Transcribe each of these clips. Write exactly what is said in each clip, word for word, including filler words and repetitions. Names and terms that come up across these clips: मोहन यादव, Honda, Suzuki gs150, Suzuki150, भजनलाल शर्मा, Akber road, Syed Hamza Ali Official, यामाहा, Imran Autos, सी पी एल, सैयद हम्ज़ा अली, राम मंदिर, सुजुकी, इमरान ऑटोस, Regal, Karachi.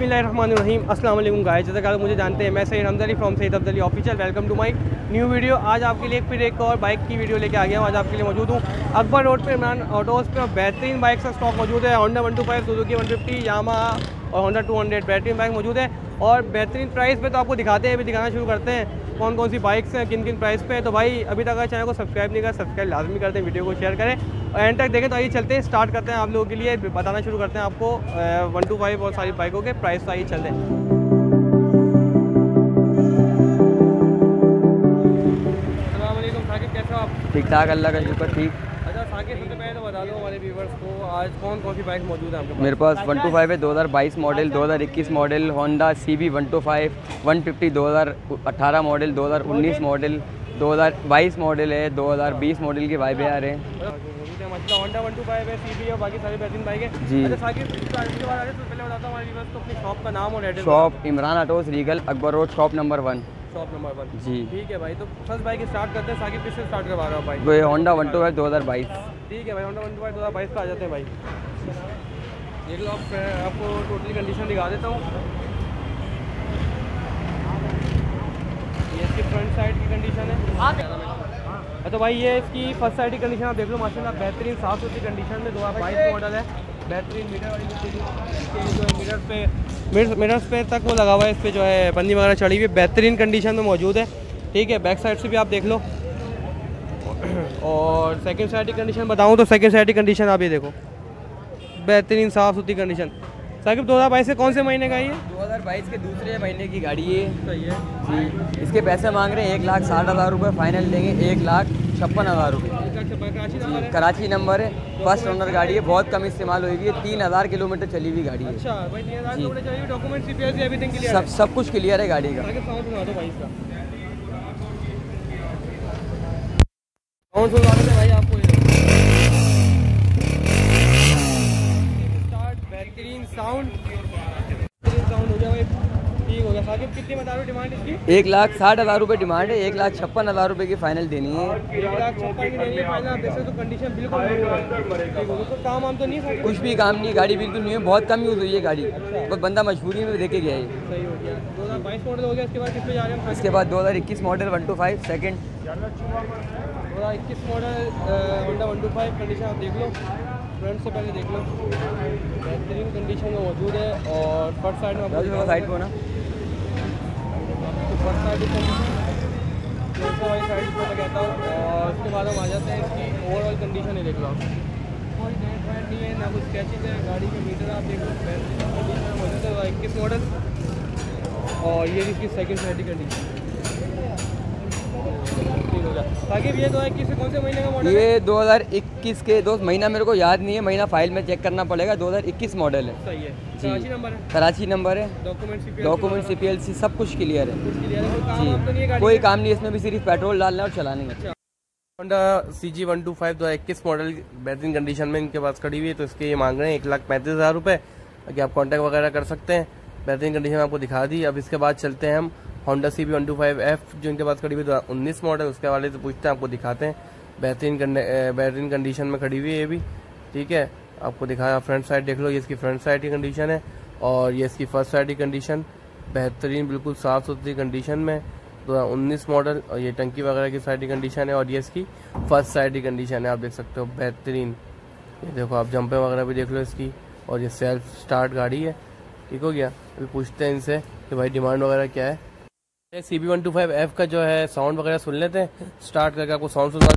बिस्मिल्लाहिर्रहमानिर्रहीम अस्सलाम वालेकुम गाइस, जैसा कि आप मुझे जानते हैं मैं सैयद हम्ज़ा अली from सैयद हम्ज़ा अली official. Welcome to my new video. आज आपके लिए फिर एक और बाइक की वीडियो लेके आ गया हूँ। आज आपके लिए मौजूद हूँ अकबर रोड पे इमरान ऑटोज़ पे। बेहतरीन बाइक का स्टॉक मौजूद है। Honda one two five, सुजुकी one fifty, यामाहा और होंडा टू हंड्रेड बेहतरीन बाइक मौजूद है और बेहतरीन प्राइस पे। तो आपको दिखाते हैं, अभी दिखाना शुरू करते हैं कौन कौन सी बाइक्स हैं, किन किन प्राइस पे। तो भाई अभी तक अगर चैनल को सब्सक्राइब नहीं करें, सब्सक्राइब लाजमी कर दें, वीडियो को शेयर करें और एंड तक देखें। तो आइए चलते हैं, स्टार्ट करते हैं आप लोगों के लिए। बताना शुरू करते हैं आपको वन टू फाइव और सारी बाइकों के प्राइस। तो आइए चलते हैं। साकिब, कैसे हो आप? ठीक ठाक, अल्लाह का शुक्र। ठीक। अच्छा साकिब, सबसे पहले तो बता दो हमारे व्यूवर्स को आज कौन कौन सी बाइक मौजूद है आपके पास? मेरे पास वन टू फाइव है दो हज़ार बाईस मॉडल, दो हज़ार इक्कीस model, Honda C B one two five, one fifty दो हज़ार अठारह मॉडल, दो हज़ार उन्नीस मॉडल, दो हज़ार बाईस मॉडल है, दो हज़ार बीस मॉडल की वाई बी आर है। मतलब होंडा वन टू फाइव है, सी बी और बाकी सारी बेहतरीन बाइक है जी। अच्छा साकिब, इसके बाद आगे सबसे पहले बताता हूं हमारे व्यूवर्स को अपनी शॉप का नाम और address. Shop इमरान ऑटोस, Regal, Akbar road, shop number one. Shop number one जी। ठीक है भाई, तो फर्स्ट बाइक स्टार्ट करते हैं। साकिब किससे स्टार्ट करवा रहा हूँ भाई? वो होंडा वन टू फाइव दो हज़ार बाईस। ठीक है भाई, होंडा वन टू फाइव दो हज़ार बाईस पे आ जाते हैं भाई। देख लो आप, आपको टोटली कंडीशन दिखा देता हूँ। ये इसकी फ्रंट साइड की कंडीशन है। तो भाई ये इसकी फर्स्ट साइड की कंडीशन आप देख लो, माशाल्लाह बेहतरीन साफ सुथरी कंडीशन में दो हज़ार बाईस मॉडल है। बेहतरीन मीटर वाली जो है, मीटर पे मिरर्स मिरर्स पे तक वो लगा हुआ है, इस पर जो है पन्नी वगैरह चढ़ी हुई है, बेहतरीन कंडीशन में मौजूद है। ठीक है, बैक साइड से भी आप देख लो। और सेकंड साइड की कंडीशन बताऊं तो सेकंड साइड की कंडीशन आप ये देखो, बेहतरीन साफ़ सुथरी कंडीशन। साकिब, दो हज़ार बाईस से कौन से महीने का ये? दो हज़ार बाईस के दूसरे महीने की गाड़ी है। सही है जी। इसके पैसे मांग रहे हैं एक लाख साठ हज़ार रुपये, फाइनल देंगे एक लाख छप्पन हज़ार रुपये। कराची नंबर है, फर्स्ट ओनर गाड़ी है, बहुत कम इस्तेमाल हुई है, तीन हज़ार किलोमीटर चली हुई गाड़ी है। अच्छा भाई, तीन हज़ार किलोमीटर चली हुई। डॉक्यूमेंट रिपेयर से एवरीथिंग क्लियर है? सब सब कुछ क्लियर है गाड़ी का। साउंड सुना दो भाई आपको। बेहतरीन साउंड, बेहतरीन साउंड हो गया भाई। ठीक हो गया। साकिब, कितनी बता रहे हो डिमांड इसकी? एक लाख साठ हज़ार रुपये डिमांड है, एक लाख छप्पन हज़ार रुपये की फ़ाइनल देनी है। एक लाख छप्पन की देनी है फाइनल। आप देखते तो कंडीशन बिल्कुल बिल्कुल तो काम वाम तो नहीं है? कुछ भी काम नहीं, गाड़ी बिल्कुल नहीं है, बहुत कम यूज़ हुई है गाड़ी। बस बंदा मजबूरी में देखे गया है। सही हो गया। दो हज़ार बाईस मॉडल हो गया, इसके बाद किस पे जा रहे हैं? इसके बाद दो हज़ार इक्कीस model one two five second दो हज़ार इक्कीस model Honda one two five condition आप देख लो, फ्रंट से पहले देख लो, बेहतरीन कंडीशन में मौजूद है। और फर्स्ट साइड में साइड को ना तो फर्स्ट साइड साइड को मैं कहता हूँ। और उसके बाद हम आ जाते हैं इसकी ओवरऑल कंडीशन ही देख लो आप। कोई डेट वाइट नहीं है, ना कुछ स्क्रैचेस है, गाड़ी के मीटर आप देख लो बेहतरीन कंडीशन में मौजूद है। इक्कीस मॉडल और ये इसकी सेकेंड साइड की कंडीशन। साकिब, ये दो हज़ार इक्कीस से कौन से महीने का मॉडल है? ये दो हज़ार इक्कीस के दोस्त महीना मेरे को याद नहीं है, महीना फाइल में चेक करना पड़ेगा। दो हज़ार इक्कीस मॉडल है। सही है। कराची नंबर है? कराची नंबर है। Document document सी पी एल C सब कुछ क्लियर है जी। कोई काम नहीं इसमें भी, सिर्फ पेट्रोल डालना और चलाने का। Honda C G one two five दो हज़ार इक्कीस मॉडल बेहतरीन कंडीशन में इनके पास खड़ी हुई है। तो इसके ये मांग रहे हैं एक लाख पैंतीस हज़ार रुपये। ताकि आप कॉन्टैक्ट वगैरह कर सकते हैं। बेहतरीन कंडीशन आपको दिखा दी। अब इसके बाद चलते हैं हम Honda C B one two five F जो इनके पास खड़ी हुई है उन्नीस मॉडल, उसके वाले से पूछते हैं, आपको दिखाते हैं। बेहतरीन बेहतरीन कंडीशन में खड़ी हुई है ये भी। ठीक है, आपको दिखाया। फ्रंट साइड देख लो, ये इसकी फ्रंट साइड की कंडीशन है और ये इसकी फर्स्ट साइड की कंडीशन बेहतरीन, बिल्कुल साफ़ सुथरी कंडीशन में दो हज़ार उन्नीस मॉडल। और ये टंकी वगैरह की साइड की कंडीशन है और ये इसकी फर्स्ट साइड की कंडीशन है, आप देख सकते हो बेहतरीन। ये देखो आप, जंपें वगैरह भी देख लो इसकी। और ये सेल्फ स्टार्ट गाड़ी है। ठीक हो गया। अभी पूछते हैं इनसे कि भाई डिमांड वगैरह क्या है। C B one two five F का जो है साउंड वगैरह सुन लेते हैं, स्टार्ट करके आपको साउंड सुना।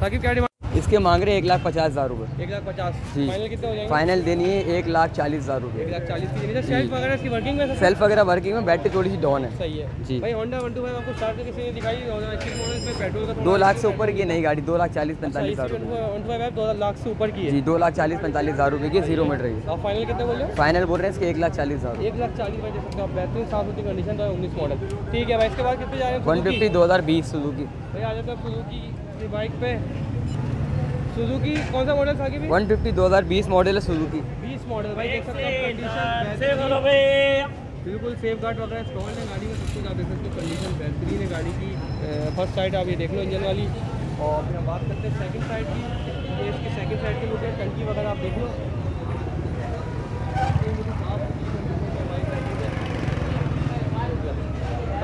साकिब, क्या डिमांड? इसके मांग रहे हैं एक लाख पचास हज़ार रुपये। एक लाख पचास फाइनल कितने हो जाएंगे? फाइनल देनी है एक लाख चालीस हज़ार रुपये। एक लाख चालीस की देनी है। सेल्फ वगैरह इसकी वर्किंग में? सेल्फ वगैरह वर्किंग में, बैटरी थोड़ी सी डाउन है। सही है जी। भाई होंडा वन टू फाइव आपको स्टार्ट करके किसी ने दिखाई इसमें पेट्रोल का दो लाख से ऊपर की नई गाड़ी, दो लाख चालीस पैंतालीस हज़ार रुपये। दो लाख से ऊपर की जी, दो लाख चालीस पैंतालीस हज़ार रुपये की जीरो मीटर की। आप फाइनल कितने बोल रहे हो? फाइनल बोल रहे हैं इसके एक लाख चालीस हज़ार। एक लाख चालीस हज़ार बेहतरीन साफ होती कंडीशन का उन्नीस मॉडल। ठीक है भाई, इसके बाद कितने जा रहे हैं? वन फिफ्टी दो हज़ार बीस सुजुकी। भाई आ जाता है सुजुकी बाइक पे। सुजुकी कौन सा मॉडल था? वन फिफ्टी दो हज़ार बीस मॉडल है सुजुकी। बीस मॉडल भाई, देख सकते हैं कंडीशन बिल्कुल सेफ गार्ड वगैरह इंस्टॉल है गाड़ी में, सब कुछ आप देख सकते हो। कंडीशन बेहतरीन है गाड़ी की। फर्स्ट साइड आप ये देख लो इंजन वाली, और फिर हम बात करते हैं सेकंड साइड की। ये इसकी सेकंड साइड की लुक है, टंकी वगैरह आप देख लो।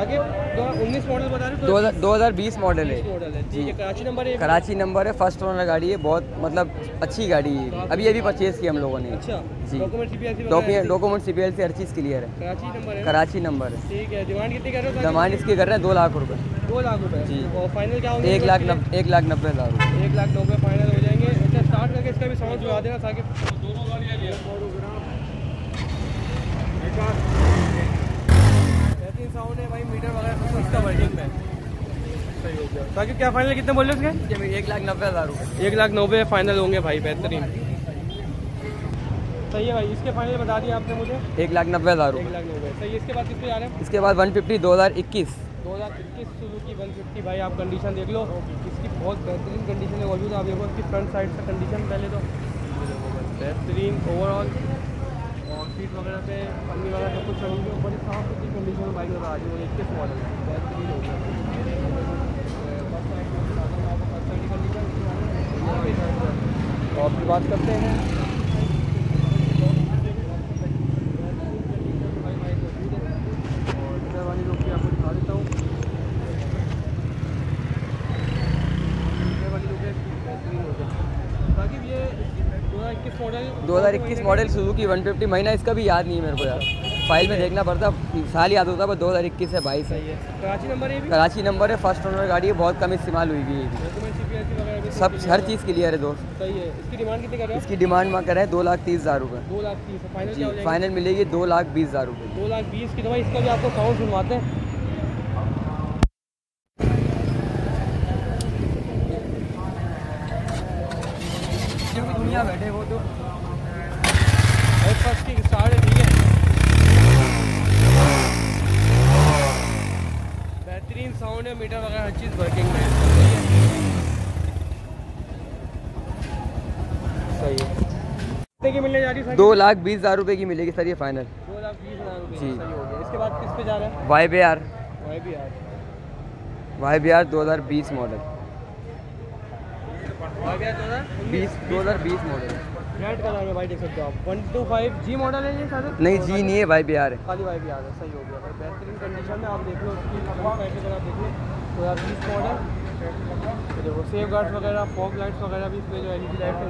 आगे दो हज़ार उन्नीस मॉडल बता रहे हो? दो हज़ार बीस मॉडल है जी, ये कराची नंबर है। कराची नंबर है, फर्स्ट ओनर गाड़ी है, बहुत मतलब अच्छी गाड़ी है। अभी अभी परचेज़ की हम लोगों ने। अच्छा जी, डॉक्यूमेंट सी पी एल से हर चीज़ क्लियर है। कराची नंबर है, कराची नंबर है। ठीक है, डिमांड कितनी कर रहे हो? डिमांड इसकी कर रहे हैं दो लाख रुपये। दो लाख रुपये जी। और फाइनल क्या होगा? एक लाख नब्बे एक लाख नब्बे हज़ार रुपये एक लाख नब्बे फाइनल हो जाएंगे। अच्छा, स्टार्ट करके इसका भी साउंड जुड़ा देना ताकि दोनों गाड़ियाँ साउंड है भाई, मीटर वगैरह इसका वर्डिंग में सही हो गया। ताकि क्या फाइनल कितने बोले उसके? एक लाख नब्बे हज़ार रुपये एक लाख नब्बे फाइनल होंगे भाई, बेहतरीन। सही है भाई, इसके फाइनल बता दिए आपने मुझे एक लाख नब्बे हज़ार रुपये एक लाख नब्बे सही है। इसके बाद कितने आ रहे हैं? इसके बाद वन फिफ्टी दो हज़ार इक्कीस दो हज़ार इक्कीस सुजुकी वन फिफ्टी। भाई आप कंडीशन देख लो, इसकी बहुत बेहतरीन कंडीशन है। मौजूद आप देखो इसकी फ्रंट साइड से कंडीशन पहले तो बेहतरीन ओवरऑल, और सीट वगैरह पे पन्नी वगैरह सब कुछ चलेंगे। बड़ी साफ सुथरी कंडीशन में बाइक बता रही है। इक्कीस मॉडल बेहतरीन होगा कंडीशन। और फिर बात करते हैं और इधर वाली लोग भी आपको दिखा देता हूँ। इधर वाली लोग बेहतरीन होगा। बाकी ये दो हज़ार इक्कीस मॉडल सुजुकी वन फिफ्टी, महीना इसका भी याद नहीं है मेरे को यार, फाइल में देखना पड़ता, साल याद होता है। दो हज़ार इक्कीस से बाईस है। कराची नंबर है, कराची नंबर है, फर्स्ट ओनर गाड़ी है, बहुत कम इस्तेमाल हुई भी। सब हर चीज़ क्लियर है दोस्त। सही है। इसकी डिमांड कितनी कर रहे हो? इसकी डिमांड माँ करें दो लाख तीस हज़ार रुपये दो लाख तीस फाइनल फाइनल मिलेगी दो लाख बीस हज़ार रुपये दो लाख बीस की। दवाई इसका भी आपको साउंड सुनवाते हैं। बैठे वो तो फर्स्ट की स्टार्ट है, ठीक है, बेहतरीन साउंड है, मीटर वगैरह हर चीज़ वर्किंग में। सही है। कितने की मिलने जा रही है? दो लाख बीस हज़ार रुपये की मिलेगी सर, ये फाइनल दो लाख बीस हज़ार रुपये जी। सही हो गया। इसके बाद किस पे जा रहा है? Y B R Y B R Y B R दो हज़ार बीस मॉडल बीस दो हज़ार बीस मॉडल रेड कलर में भाई, देख सकते हो आप। One two five G model है ये सारे? नहीं जी नहीं है, वाई बी आर है, खाली वाई बी आर है। सही हो गया भाई, बेहतरीन कंडीशन में आप देख लो। उसकी आप देख लो दो हज़ार बीस मॉडल। देखो सेफ गार्ड्स वगैरह, फॉग लाइट्स वगैरह भी इसमें जो एल ई डी लाइट है।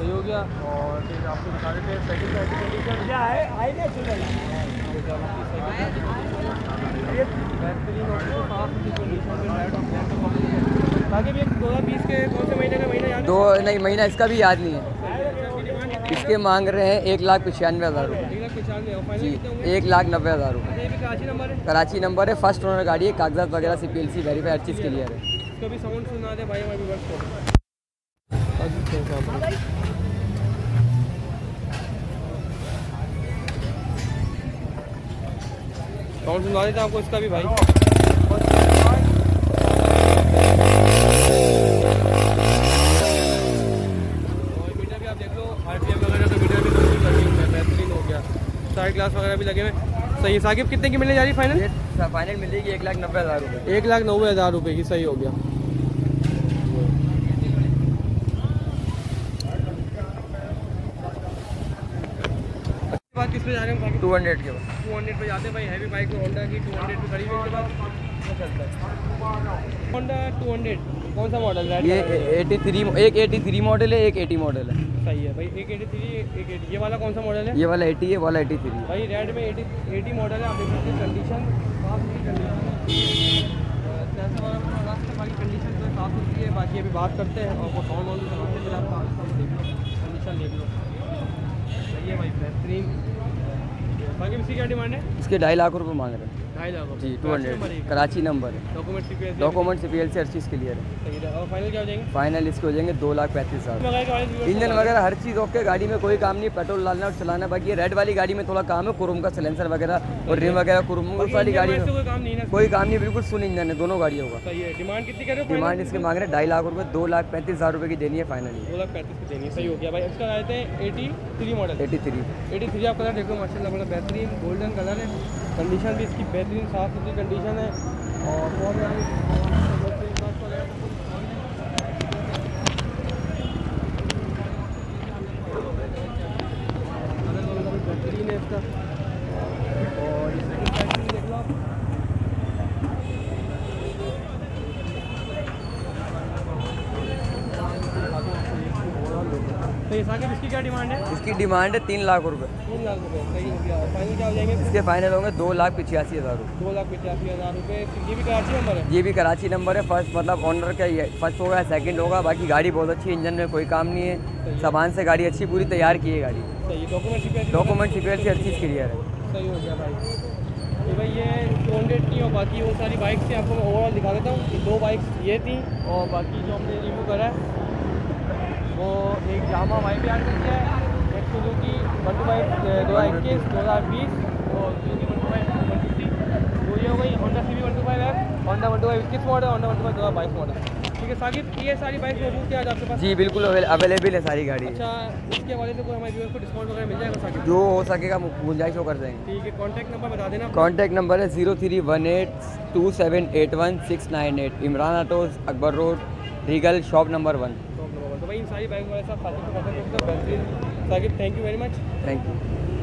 सही हो गया। और फिर आपको बता देते हैं सेकंड साइड की कंडीशन क्या है। आई नहीं बेहतरीन होगी, साफ सुथरी कंडीशन में लाइट ऑफ। बाकी भी दो हज़ार बीस के कौन से महीने का महीना याद? दो नहीं महीना इसका भी याद नहीं है। इसके मांग रहे हैं एक लाख पचानवे हज़ार रुपये जी, एक लाख नब्बे हज़ार रुपये। कराची नंबर है, फर्स्ट ओनर गाड़ी है, कागजात वगैरह सी पी एल C verify हर चीज़ क्लियर है। इसका भी साउंड सुना दे भाई हमारी वर्क को। साउंड सुना देता आपको इसका भी भाई। और मीटर भी आप देख लो, आरपीएम वगैरह का मीटर भी बेहतरीन हो गया, साइड ग्लास वगैरह भी लगे हुए। सही है। साकिब कितने की मिलने जा रही फाइनल? फाइनल मिलेगी एक लाख नब्बे हज़ार रुपये एक लाख नब्बे हज़ार रुपये की। सही हो गया। किस पे जा रहे हैं? टू हंड्रेड के बाद टू हंड्रेड पे जाते हैं भाई। हैवी बाइक होंडा की टू हंड्रेड पे खड़ी हुई के बाद होंडा टू हंड्रेड कौन सा मॉडल है? ये एटी थ्री एक एटी थ्री मॉडल है, एक एटी मॉडल है। सही है भाई। एक एटी थ्री एक एटी ये वाला कौन सा मॉडल है? ये वाला एटी है, वाला एटी थ्री भाई। रेड में एटी एटी मॉडल है, आप देख सकते हैं। कंडीशन बाकी कंडीशन तो साफ होती है। बाकी अभी बात करते हैं और कौन कौन कंडीशन देख लो। सही है भाई, बेहतरीन। बाकी इसकी क्या डिमांड है? इसके ढाई लाख रुपए मांग रहे हैं। ढाई लाख जी, टू हंड्रेड कराची नंबर है, डॉक्यूमेंट सी पी एल से हर चीज़ क्लियर है। और फाइनल क्या हो जाएंगे? फाइनल इसके हो जाएंगे दो लाख पैंतीस हज़ार। इंजन वगैरह हर चीज़ ओके, गाड़ी में कोई काम नहीं, पेट्रोल डालना और चलाना। बाकी रेड वाली गाड़ी में थोड़ा काम है, कुरुम का सिलेंसर वगैरह और रिम वगैरह कुरुम वाली गाड़ी में कोई काम नहीं है, कोई काम नहीं, बिल्कुल सुन इंजन है दोनों गाड़ियों का। सही है। डिमांड कितनी कर रहे हो? डिमांड इसके मांग रहे हैं ढाई लाख रुपये दो लाख पैंतीस हज़ार रुपये की देनी है फाइनल, दो लाख पैंतीस की देनी है। सही हो गया भाई। इसका आए थे eighty three model eighty three eighty three आप कलर देखो, माशाल्लाह बड़ा बेहतरीन गोल्डन कलर है। कंडीशन भी इसकी बेहतरीन साफ़ सुथरी कंडीशन है और बहुत बेहतरीन है इसका। और देख लो आप, तो ये साकिब इसकी क्या डिमांड है? इसकी डिमांड है तीन लाख रुपए। तीन लाख रुपए सही हो गया। फाइनल क्या हो जाएंगे इसके? फाइनल होंगे दो लाख पचासी हज़ार रुपये। दो लाख पचासी हज़ार रुपये। ये भी कराची नंबर है? ये भी कराची नंबर है। फर्स्ट मतलब ऑनर का ये फर्स्ट होगा, सेकंड होगा। बाकी गाड़ी बहुत अच्छी है, इंजन में कोई काम नहीं है, सामान से गाड़ी अच्छी पूरी तैयार की है गाड़ी। सही, डॉक्यूमेंट डॉक्यूमेंट रिपेयर से हर चीज़ क्लियर है। सही हो गया भाई। तो भाई ये टू हंड्रेड की और बाकी वो सारी बाइक से आपको मैं ओवरऑल दिखा देता हूँ। दो बाइक्स ये थी और बाकी जो हमने रिव्यू करा है वो एक जामा वाई बी आर है, एक सुजुकी वन टू फाइव दो हज़ार इक्कीस दो हज़ार बीस और सुजुकी one two five one two five वो ये हो गई। Honda C B one two five F, Honda one two five इक्कीस model, Honda one two five दो हज़ार बाईस मॉडल। ठीक है साकिब, ये सारी बाइक मौजूद है आज आपके पास? जी बिल्कुल, अवेलेबल है सारी गाड़ी। अच्छा, इसके हवाले से कोई हमारे व्यूअर्स को डिस्काउंट वगैरह मिल जाएगा साकिब? जो हो सकेगा गुंजाइश हो कर देंगे। ठीक है, कॉन्टैक्ट नंबर बता देना। कॉन्टैक्ट नंबर है zero three one eight two seven eight one six nine eight, Imran autos, Akbar road, Regal, shop number one. तो भाई इन सारी बाइक वाले साहब साकिब को पसंद है। Saqib thank you very much. Thank you.